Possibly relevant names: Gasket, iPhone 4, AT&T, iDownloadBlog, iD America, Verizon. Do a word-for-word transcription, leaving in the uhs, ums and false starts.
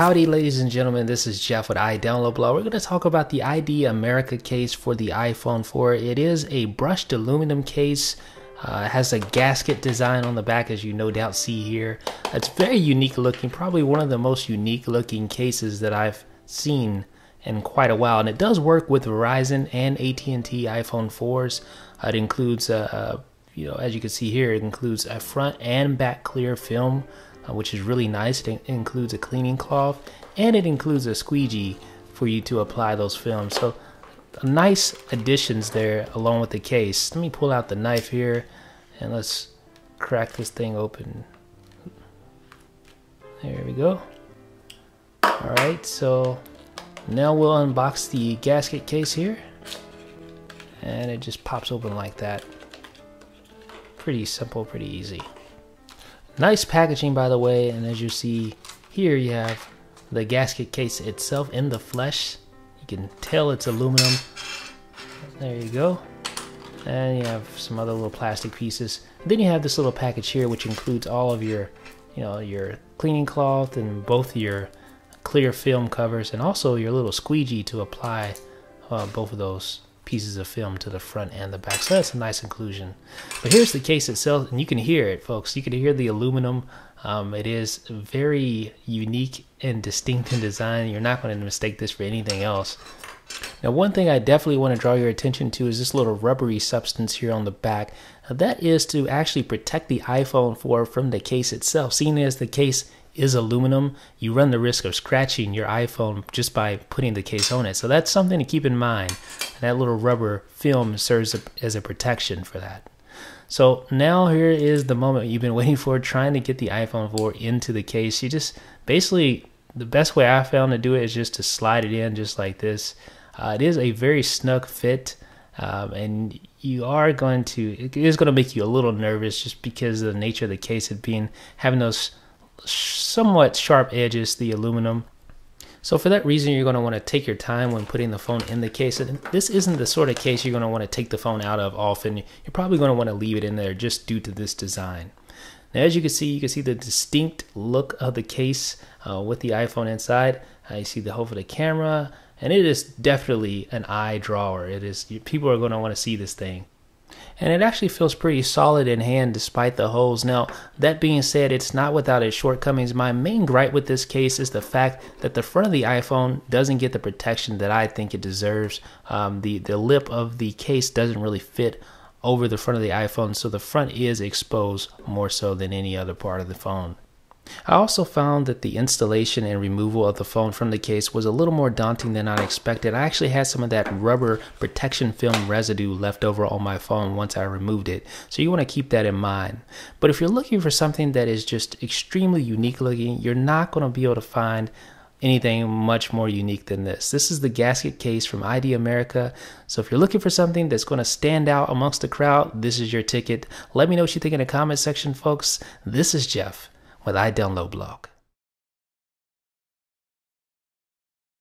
Howdy, ladies and gentlemen, this is Jeff with iDownloadBlog. We're going to talk about the I D America case for the iPhone four. It is a brushed aluminum case. Uh, it has a gasket design on the back, as you no doubt see here. It's very unique looking, probably one of the most unique looking cases that I've seen in quite a while, and it does work with Verizon and A T and T iPhone fours. Uh, it includes, uh, uh, you know, as you can see here, it includes a front and back clear film, Uh, which is really nice. It includes a cleaning cloth and it includes a squeegee for you to apply those films. So nice additions there along with the case. Let me pull out the knife here and let's crack this thing open. There we go. All right, so now we'll unbox the gasket case here, and it just pops open like that. Pretty simple, pretty easy. Nice packaging, by the way, and as you see here, you have the gasket case itself in the flesh. You can tell it's aluminum. There you go. And you have some other little plastic pieces. Then you have this little package here, which includes all of your, you know, your cleaning cloth and both your clear film covers, and also your little squeegee to apply uh, both of those pieces of film to the front and the back. So that's a nice inclusion. But here's the case itself, and you can hear it, folks. You can hear the aluminum. Um, it is very unique and distinct in design. You're not going to mistake this for anything else. Now, one thing I definitely want to draw your attention to is this little rubbery substance here on the back. Now, that is to actually protect the iPhone four from the case itself. Seeing as the case is aluminum, you run the risk of scratching your iPhone just by putting the case on it. So that's something to keep in mind. And that little rubber film serves as a protection for that. So now here is the moment you've been waiting for, trying to get the iPhone four into the case. You just basically, the best way I found to do it is just to slide it in just like this. Uh, it is a very snug fit, um, and you are going to, it is going to make you a little nervous just because of the nature of the case, it being having those somewhat sharp edges, the aluminum. So for that reason, you're going to want to take your time when putting the phone in the case. And this isn't the sort of case you're going to want to take the phone out of often. You're probably going to want to leave it in there just due to this design. Now, as you can see, you can see the distinct look of the case uh, with the iPhone inside. Uh, you see the hole for the camera, and it is definitely an eye drawer. It is, people are going to want to see this thing. And it actually feels pretty solid in hand despite the holes. Now, that being said, it's not without its shortcomings. My main gripe with this case is the fact that the front of the iPhone doesn't get the protection that I think it deserves. Um, the, the lip of the case doesn't really fit over the front of the iPhone, so the front is exposed more so than any other part of the phone. I also found that the installation and removal of the phone from the case was a little more daunting than I expected. I actually had some of that rubber protection film residue left over on my phone once I removed it, so you want to keep that in mind. But if you're looking for something that is just extremely unique looking, you're not going to be able to find anything much more unique than this. This is the gasket case from I D America. So if you're looking for something that's going to stand out amongst the crowd, this is your ticket. Let me know what you think in the comment section, folks. This is Jeff with iDownloadBlog.